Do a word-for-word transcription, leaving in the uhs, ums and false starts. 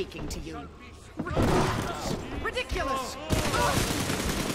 speaking to you. Ridiculous! Ridiculous.